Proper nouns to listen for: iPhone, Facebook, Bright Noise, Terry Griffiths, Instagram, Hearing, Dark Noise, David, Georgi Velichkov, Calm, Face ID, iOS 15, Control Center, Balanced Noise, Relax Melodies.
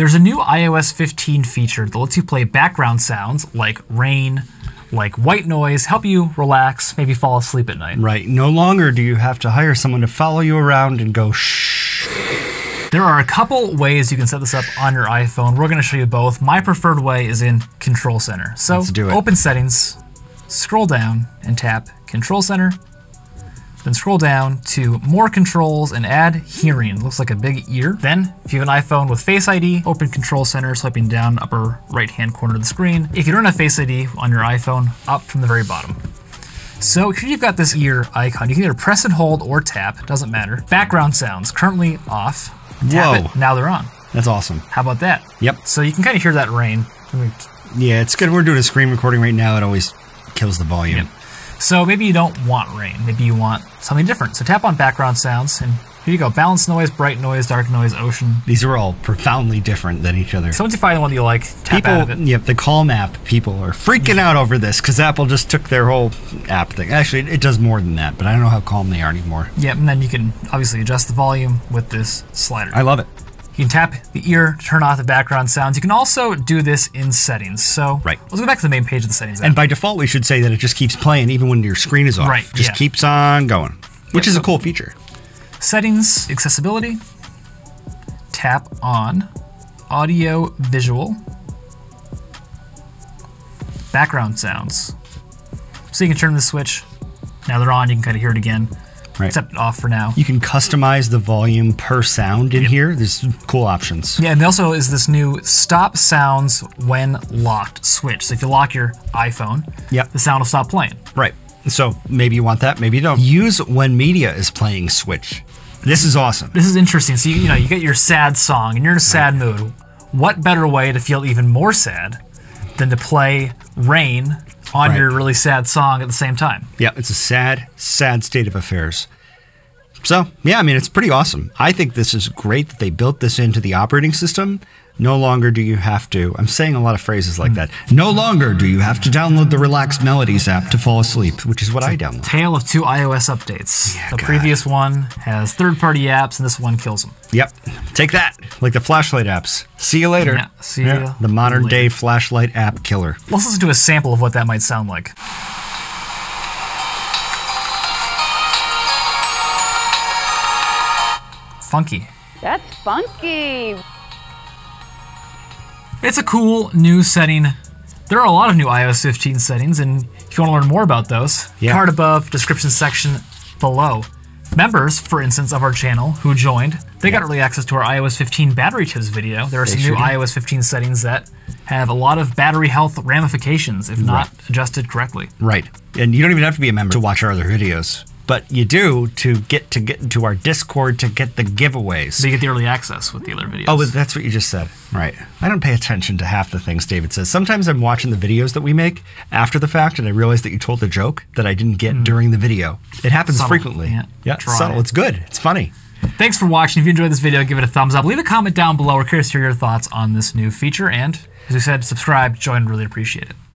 There's a new iOS 15 feature that lets you play background sounds like rain, like white noise, help you relax, maybe fall asleep at night. Right. No longer do you have to hire someone to follow you around and go shh. There are a couple ways you can set this up on your iPhone. We're going to show you both. My preferred way is in Control Center. So let's do it. Open Settings, scroll down and tap Control Center, then scroll down to More Controls and add Hearing. It looks like a big ear. Then, if you have an iPhone with Face ID, open Control Center, swiping down upper right-hand corner of the screen. If you don't have Face ID on your iPhone, up from the very bottom. So here you've got this ear icon. You can either press and hold or tap, doesn't matter. Background sounds, currently off. Tap it, now they're on. That's awesome. How about that? Yep. So you can kind of hear that rain. Yeah, it's good. We're doing a screen recording right now. It always kills the volume. Yep. So maybe you don't want rain. Maybe you want something different. So tap on background sounds, and here you go. Balanced noise, bright noise, dark noise, ocean. These are all profoundly different than each other. So once you find the one that you like, tap out of it. Yep, the Calm app people are freaking out over this because Apple just took their whole app thing. Actually, it does more than that, but I don't know how calm they are anymore. Yeah, and then you can obviously adjust the volume with this slider. I love it. You can tap the ear to turn off the background sounds. You can also do this in settings. So let's go back to the main page of the settings app. And by default, we should say that it just keeps playing even when your screen is off. Right. Just keeps on going, which is a cool feature. Settings, accessibility, tap on audio visual, background sounds. So you can turn the switch. Now they're on, you can kind of hear it again. Right. Except off for now. You can customize the volume per sound in here. There's cool options. Yeah, and there also is this new stop sounds when locked switch. So if you lock your iPhone, the sound will stop playing. Right. So maybe you want that, maybe you don't. Use when media is playing switch. This is awesome. This is interesting. So you know, you get your sad song and you're in a sad mood. What better way to feel even more sad than to play rain on your really sad song at the same time. Yeah, it's a sad, sad state of affairs. So, yeah, I mean, it's pretty awesome. I think this is great that they built this into the operating system. No longer do you have to, I'm saying a lot of phrases like that. No longer do you have to download the Relax Melodies app to fall asleep, which is what I download. Tale of two iOS updates. Yeah, the previous one has third-party apps, and this one kills them. Yep. Take that. Like the flashlight apps. See you later. Yeah, see you. The modern-day flashlight app killer. Let's listen to a sample of what that might sound like. Funky. That's funky. It's a cool new setting. There are a lot of new iOS 15 settings, and if you want to learn more about those, card above, description section below. Members, for instance, of our channel who joined, they got early access to our iOS 15 battery tips video. There are some new iOS 15 settings that have a lot of battery health ramifications if not adjusted correctly. Right. And you don't even have to be a member to watch our other videos. But you do to get into our Discord to get the giveaways. So you get the early access with the other videos. Oh, that's what you just said. Right. I don't pay attention to half the things David says. Sometimes I'm watching the videos that we make after the fact, and I realize that you told a joke that I didn't get during the video. It happens frequently. Yeah, subtle. It's good. It's funny. Thanks for watching. If you enjoyed this video, give it a thumbs up. Leave a comment down below. We're curious to hear your thoughts on this new feature. And as we said, subscribe, join. Really appreciate it.